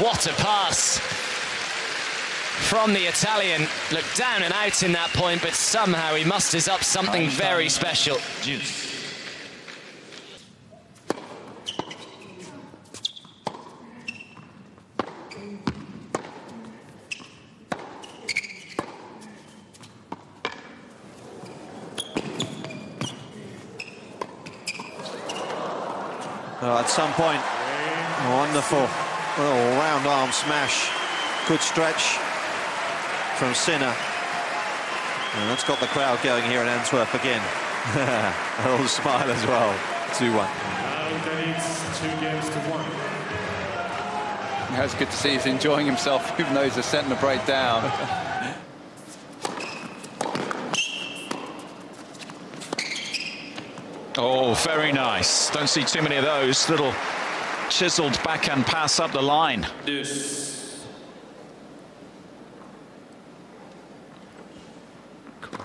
What a pass from the Italian. Looked down and out in that point, but somehow he musters up something very special. Juice. Oh, at some point, wonderful little round arm smash. Good stretch from Sinner. And that's got the crowd going here in Antwerp again. A little smile as well. 2-1. Now that it's 2-1. That's good to see he's enjoying himself, even though he's a centre breakdown. Oh, very nice. Don't see too many of those. Little chiseled backhand pass up the line. Yes. Cool.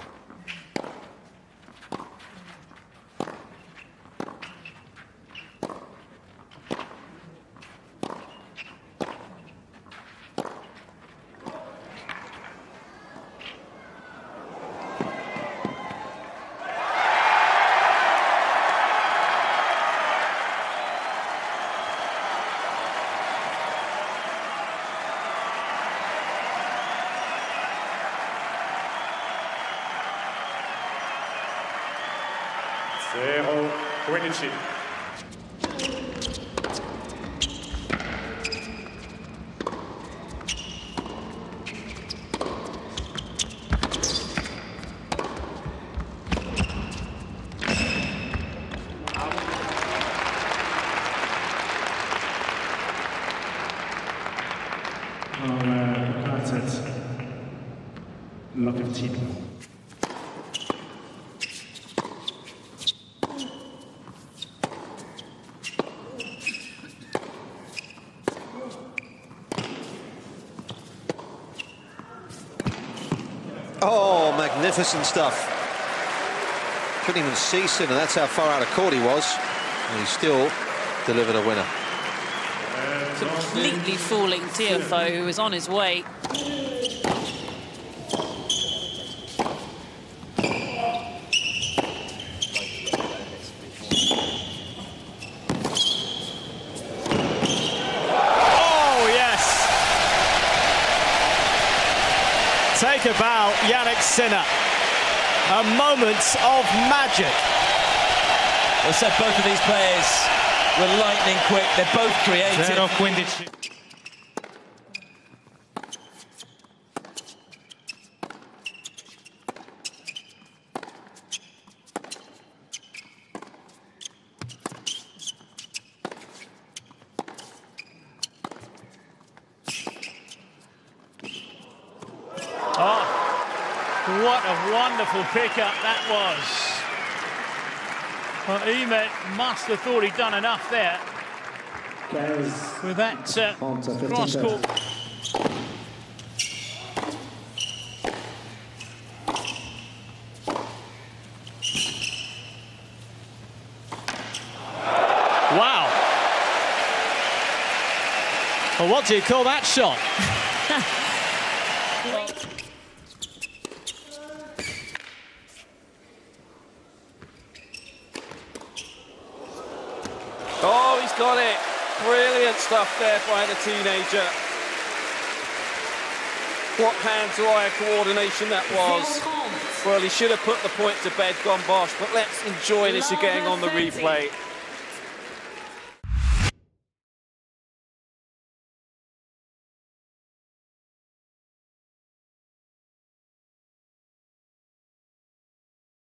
Oh, magnificent stuff. Couldn't even see Sinner. That's how far out of court he was. And he still delivered a winner. Completely falling Tiafoe, who was on his way. About Jannik Sinner, a moment of magic. Well said, both of these players were lightning quick. They're both creative. Pick up that was. Well, Emet must have thought he'd done enough there with that cross court. Wow. Well, what do you call that shot? Got it. Brilliant stuff there by the teenager. What hand-to-eye coordination that was. Well, he should have put the point to bed, gone bosh, but let's enjoy this again on the replay.